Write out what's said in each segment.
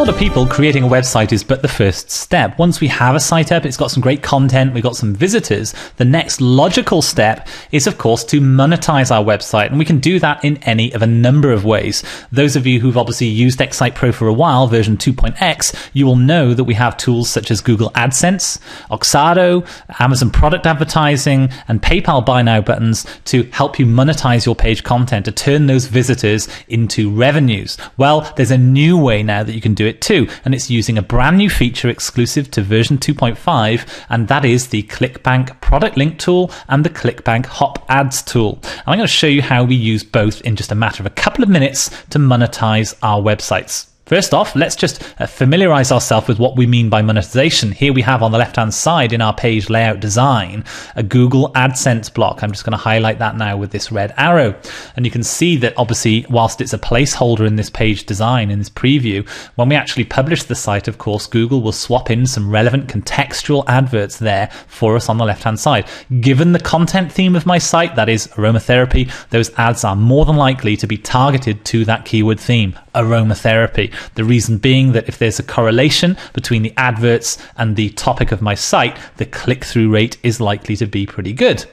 lot of people, creating a website is but the first step. Once we have a site up, it's got some great content, we've got some visitors, the next logical step is, of course, to monetize our website. And we can do that in any of a number of ways. Those of you who've obviously used XSitePro for a while, version 2.x, you will know that we have tools such as Google AdSense, Oxado, Amazon product advertising, and PayPal buy now buttons to help you monetize your page content, to turn those visitors into revenues. Well, there's a new way now that you can do it too, and it's using a brand new feature exclusive to version 2.5, and that is the ClickBank product link tool and the ClickBank hop ads tool. And I'm going to show you how we use both in just a matter of a couple of minutes to monetize our websites. First off, let's just familiarize ourselves with what we mean by monetization. Here we have on the left-hand side in our page layout design, a Google AdSense block. I'm just going to highlight that now with this red arrow. And you can see that obviously, whilst it's a placeholder in this page design, in this preview, when we actually publish the site, of course, Google will swap in some relevant contextual adverts there for us on the left-hand side. Given the content theme of my site, that is aromatherapy, those ads are more than likely to be targeted to that keyword theme, aromatherapy. The reason being that if there's a correlation between the adverts and the topic of my site, the click-through rate is likely to be pretty good.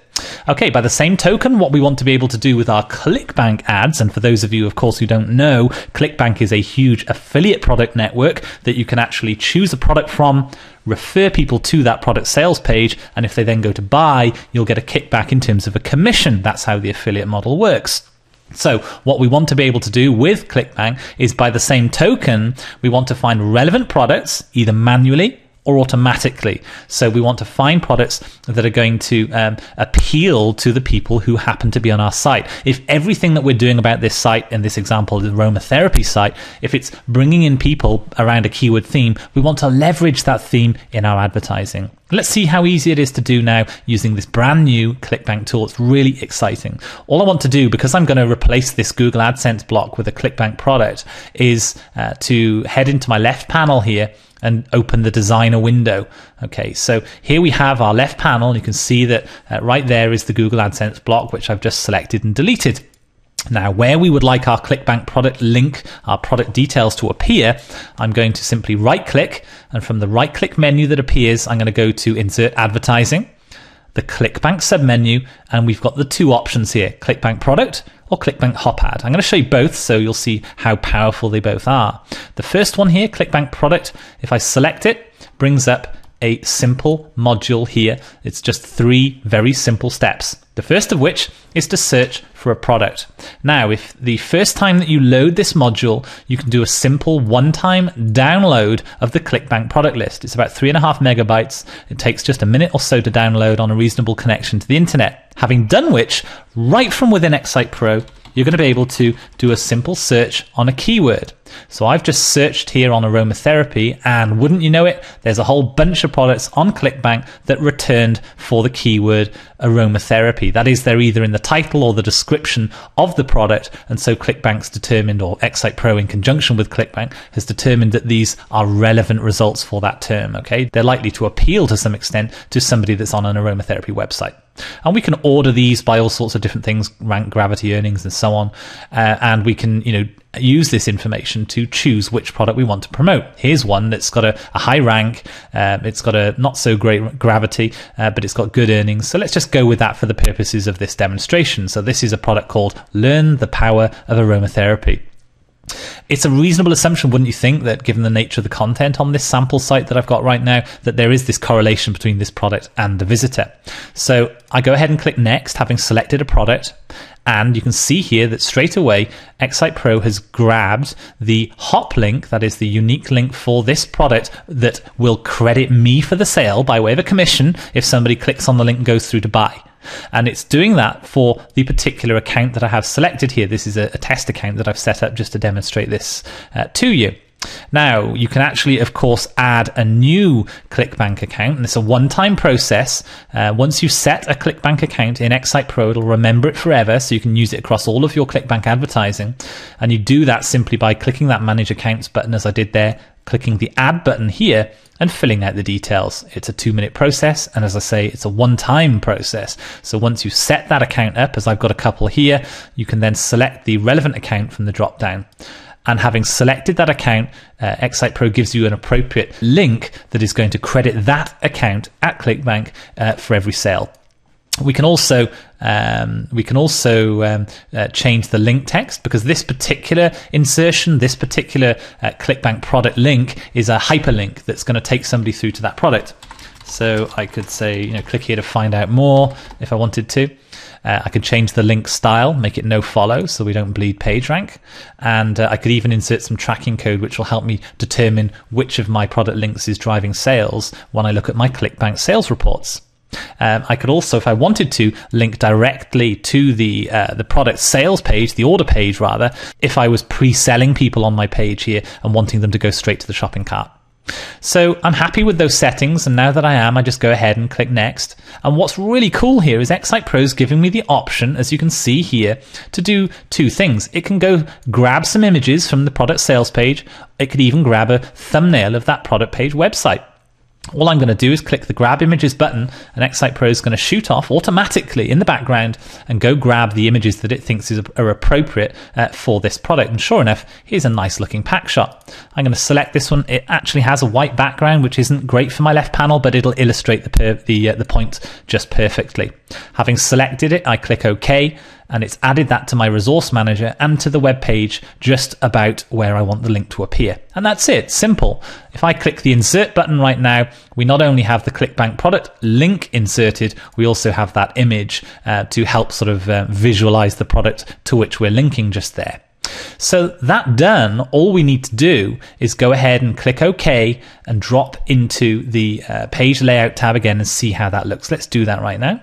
Okay, by the same token, what we want to be able to do with our ClickBank ads, and for those of you, of course, who don't know, ClickBank is a huge affiliate product network that you can actually choose a product from, refer people to that product sales page, and if they then go to buy, you'll get a kickback in terms of a commission. That's how the affiliate model works. So what we want to be able to do with ClickBank is, by the same token, we want to find relevant products either manually or automatically. So we want to find products that are going to appeal to the people who happen to be on our site. If everything that we're doing about this site, in this example, the aromatherapy site, if it's bringing in people around a keyword theme, we want to leverage that theme in our advertising. Let's see how easy it is to do now using this brand new ClickBank tool. It's really exciting. All I want to do, because I'm going to replace this Google AdSense block with a ClickBank product, is to head into my left panel here and open the designer window. Okay, so here we have our left panel. You can see that right there is the Google AdSense block, which I've just selected and deleted. Now, where we would like our ClickBank product link, our product details, to appear, I'm going to simply right click, and from the right click menu that appears, I'm going to go to Insert Advertising, the ClickBank submenu, and we've got the two options here, ClickBank product or ClickBank hop ad. I'm going to show you both so you'll see how powerful they both are. The first one here, ClickBank product, if I select it, brings up a simple module here. It's just three very simple steps. The first of which is to search for a product. Now, if the first time that you load this module, you can do a simple one-time download of the ClickBank product list. It's about 3.5 megabytes. It takes just a minute or so to download on a reasonable connection to the internet. Having done which, right from within XSitePro, you're going to be able to do a simple search on a keyword. So I've just searched here on aromatherapy, and wouldn't you know it, there's a whole bunch of products on ClickBank that returned for the keyword aromatherapy. That is, they're either in the title or the description of the product, and so ClickBank's determined, or XSitePro in conjunction with ClickBank has determined, that these are relevant results for that term. Okay, they're likely to appeal to some extent to somebody that's on an aromatherapy website. And we can order these by all sorts of different things, rank, gravity, earnings, and so on, and we can, you know, use this information to choose which product we want to promote. Here's one that's got a high rank, it's got a not so great gravity, but it's got good earnings. So let's just go with that for the purposes of this demonstration. So this is a product called Learn the Power of Aromatherapy. It's a reasonable assumption, wouldn't you think, that given the nature of the content on this sample site that I've got right now, that there is this correlation between this product and the visitor. So I go ahead and click next, having selected a product, and you can see here that straight away XSitePro has grabbed the hop link, that is the unique link for this product that will credit me for the sale by way of a commission if somebody clicks on the link and goes through to buy. And it's doing that for the particular account that I have selected here. This is a test account that I've set up just to demonstrate this to you. Now, you can actually, of course, add a new ClickBank account, and it's a one-time process. Once you set a ClickBank account in XSitePro, it'll remember it forever, so you can use it across all of your ClickBank advertising. And you do that simply by clicking that Manage Accounts button, as I did there, clicking the Add button here, and filling out the details. It's a 2-minute process, and as I say, it's a one-time process. So once you set that account up, as I've got a couple here, you can then select the relevant account from the drop-down. And having selected that account, XSitePro gives you an appropriate link that is going to credit that account at ClickBank for every sale. We can also change the link text, because this particular insertion, this particular ClickBank product link is a hyperlink that's going to take somebody through to that product. So I could say, you know, click here to find out more if I wanted to. I could change the link style, make it no follow so we don't bleed PageRank. And I could even insert some tracking code, which will help me determine which of my product links is driving sales when I look at my ClickBank sales reports. I could also, if I wanted to, link directly to the product sales page, the order page rather, if I was pre-selling people on my page here and wanting them to go straight to the shopping cart. So I'm happy with those settings, and now that I am, I just go ahead and click next. And what's really cool here is XSitePro is giving me the option, as you can see here, to do two things. It can go grab some images from the product sales page. It could even grab a thumbnail of that product page website. All I'm going to do is click the grab images button, and XSitePro is going to shoot off automatically in the background and go grab the images that it thinks are appropriate for this product. And sure enough, here's a nice looking pack shot. I'm going to select this one. It actually has a white background, which isn't great for my left panel, but it'll illustrate the point just perfectly. Having selected it, I click OK, and it's added that to my resource manager and to the web page just about where I want the link to appear. And that's it, simple. If I click the insert button right now, we not only have the ClickBank product link inserted, we also have that image to help sort of visualize the product to which we're linking just there. So that done, all we need to do is go ahead and click OK and drop into the page layout tab again and see how that looks. Let's do that right now.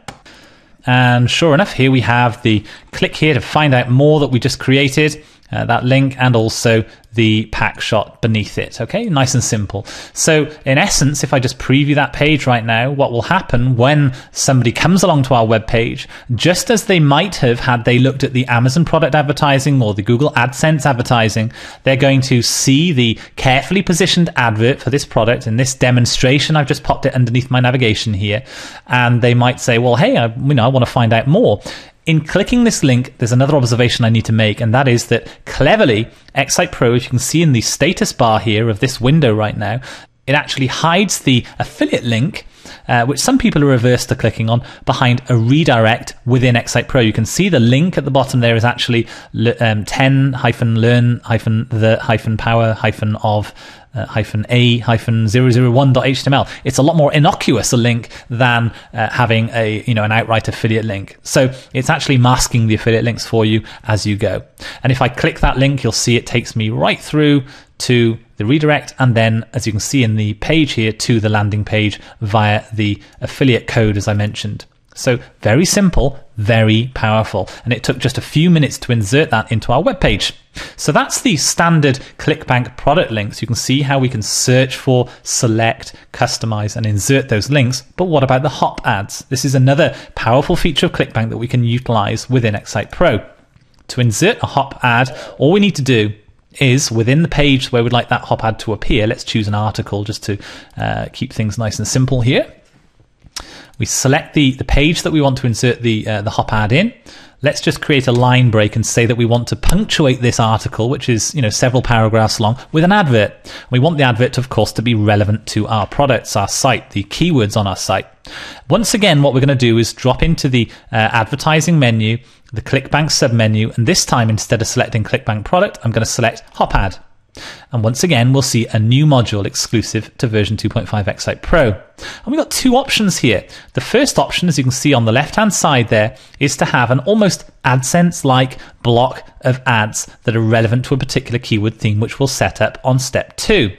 And sure enough, here we have the click here to find out more that we just created, that link, and also the pack shot beneath it. Okay, nice and simple. So in essence, if I just preview that page right now, what will happen when somebody comes along to our web page, just as they might have had they looked at the Amazon product advertising or the Google AdSense advertising, they're going to see the carefully positioned advert for this product. In this demonstration, I've just popped it underneath my navigation here, and they might say, well, hey, I want to find out more. In clicking this link, there's another observation I need to make, and that is that cleverly, XSitePro, as you can see in the status bar here of this window right now, it actually hides the affiliate link, which some people are averse to clicking on, behind a redirect within XSitePro. You can see the link at the bottom there is actually 10-learn-the-power-of-a-001.html. It's a lot more innocuous a link than having an outright affiliate link. So it's actually masking the affiliate links for you as you go. And if I click that link, you'll see it takes me right through to the redirect, and then, as you can see in the page here, to the landing page via the affiliate code, as I mentioned. So very simple, very powerful. And it took just a few minutes to insert that into our web page. So that's the standard ClickBank product links. You can see how we can search for, select, customize, and insert those links. But what about the hop ads? This is another powerful feature of ClickBank that we can utilize within XSitePro. To insert a hop ad, all we need to do is within the page where we'd like that hop ad to appear. Let's choose an article just to keep things nice and simple here. We select the page that we want to insert the hop ad in. Let's just create a line break and say that we want to punctuate this article, which is several paragraphs long, with an advert. We want the advert, of course, to be relevant to our products, our site, the keywords on our site. Once again, what we're going to do is drop into the advertising menu, the ClickBank submenu, and this time, instead of selecting ClickBank product, I'm going to select hop ad. And once again, we'll see a new module exclusive to version 2.5 XSitePro. And we've got two options here. The first option, as you can see on the left-hand side there, is to have an almost AdSense-like block of ads that are relevant to a particular keyword theme, which we'll set up on step 2.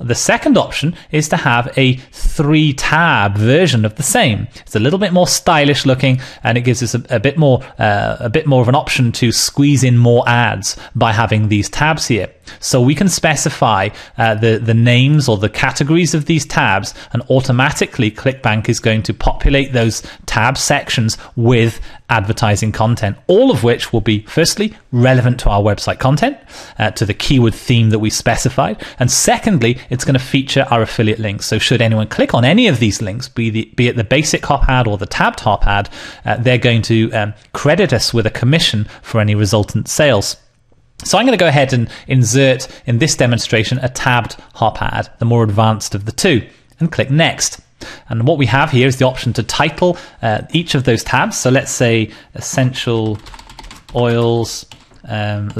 The second option is to have a 3-tab version of the same. It's a little bit more stylish looking, and it gives us a bit more of an option to squeeze in more ads by having these tabs here. So we can specify the names or the categories of these tabs, and automatically ClickBank is going to populate those tab sections with advertising content, all of which will be firstly relevant to our website content, to the keyword theme that we specified, and secondly, it's going to feature our affiliate links. So should anyone click on any of these links, be it the basic hop ad or the tabbed hop ad, they're going to credit us with a commission for any resultant sales. So I'm going to go ahead and insert in this demonstration a tabbed hop ad, the more advanced of the two, and click Next. And what we have here is the option to title each of those tabs. So let's say essential oils. For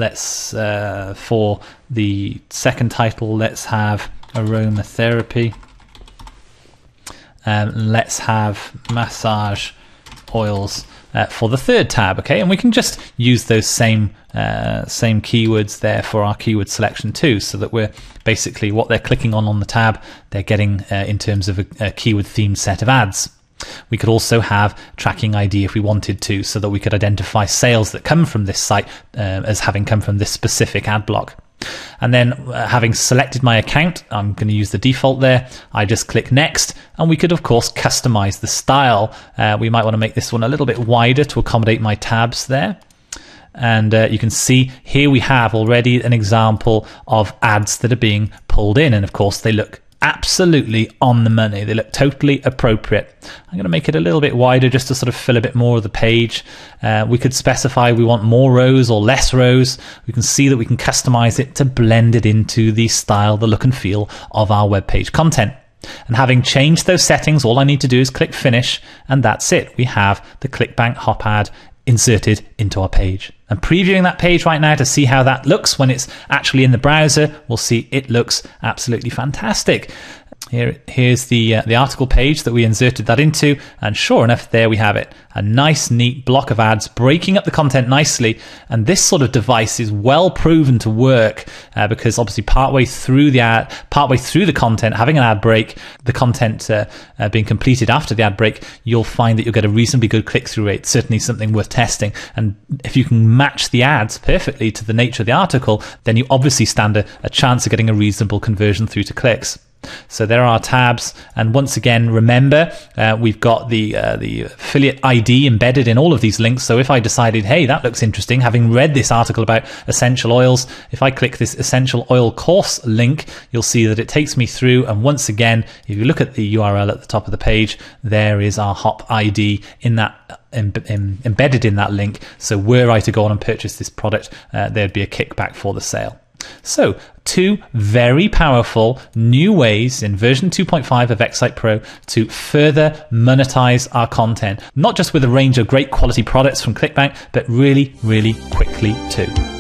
the second title, let's have aromatherapy. Let's have massage oils for the third tab, okay? And we can just use those same keywords there for our keyword selection too, so that we're basically what they're clicking on the tab, they're getting in terms of a keyword themed set of ads. We could also have tracking ID if we wanted to, so that we could identify sales that come from this site as having come from this specific ad block. And then having selected my account, I'm going to use the default there. I just click Next, and we could of course customize the style. We might want to make this one a little bit wider to accommodate my tabs there. And you can see here we have already an example of ads that are being pulled in, and of course they look absolutely on the money. They look totally appropriate. I'm going to make it a little bit wider just to sort of fill a bit more of the page. We could specify we want more rows or less rows. We can see that we can customize it to blend it into the style, the look and feel of our web page content. And having changed those settings, all I need to do is click Finish, and that's it. We have the ClickBank hop ad inserted into our page. I'm previewing that page right now to see how that looks when it's actually in the browser. We'll see it looks absolutely fantastic. Here's the article page that we inserted that into, and sure enough, there we have it. A nice, neat block of ads breaking up the content nicely, and this sort of device is well proven to work because obviously partway through the content, having an ad break, the content being completed after the ad break, you'll find that you'll get a reasonably good click-through rate, certainly something worth testing. And if you can match the ads perfectly to the nature of the article, then you obviously stand a chance of getting a reasonable conversion through to clicks. So there are tabs, and once again, remember we've got the affiliate ID embedded in all of these links. So if I decided, hey, that looks interesting, having read this article about essential oils, if I click this essential oil course link, you'll see that it takes me through. And once again, if you look at the URL at the top of the page, there is our hop ID in that embedded in that link. So were I to go on and purchase this product, there'd be a kickback for the sale. So two very powerful new ways in version 2.5 of XSitePro to further monetize our content, not just with a range of great quality products from ClickBank, but really, really quickly too.